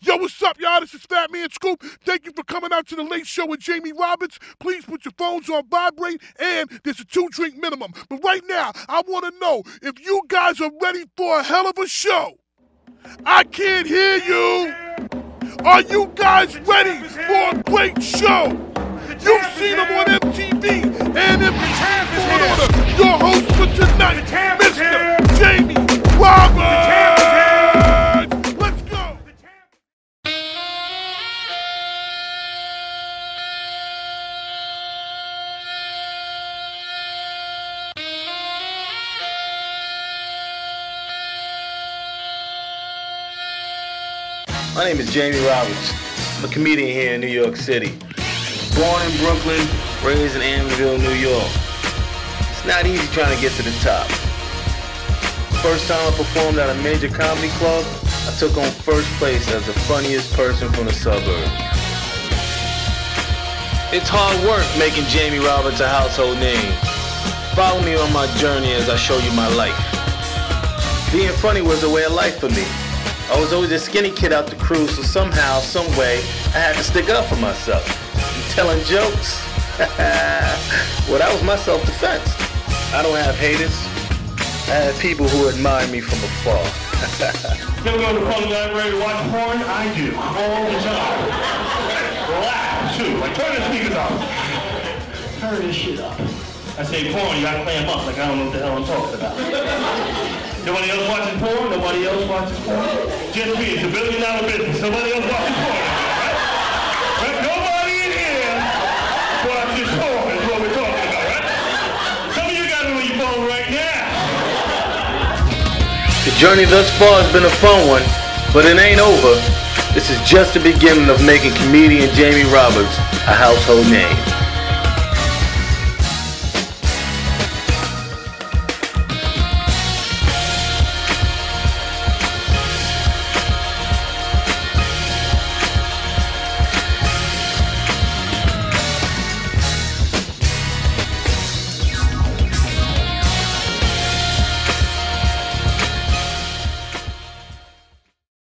Yo, what's up, y'all? This is Fat Man Scoop. Thank you for coming out to The Late Show with Jamie Roberts. Please put your phones on vibrate, and there's a 2-drink minimum. But right now, I want to know if you guys are ready for a hell of a show. I can't hear you. Are you guys ready for a great show? You've seen them on MTV and NBC. Your host for tonight, Mr. Jamie Roberts. My name is Jamie Roberts. I'm a comedian here in New York City. Born in Brooklyn, raised in Amityville, New York. It's not easy trying to get to the top. First time I performed at a major comedy club, I took on first place as the funniest person from the suburbs. It's hard work making Jamie Roberts a household name. Follow me on my journey as I show you my life. Being funny was a way of life for me. I was always a skinny kid out the crew, so somehow, some way, I had to stick up for myself. I'm telling jokes? Well, that was my self-defense. I don't have haters. I have people who admire me from afar. Still go to the public library to watch porn? I do. All the time. Relax, too. Like, turn the speakers off. Turn this shit up. I say porn, you gotta clam up. Like, I don't know what the hell I'm talking about. Nobody else watches porn? Nobody else watches porn? Just me, it's $1 billion business. Nobody else watches porn, right? Right? Nobody in here watches porn is what we're talking about, right? Some of you guys are on your phone right now. The journey thus far has been a fun one, but it ain't over. This is just the beginning of making comedian Jamie Roberts a household name.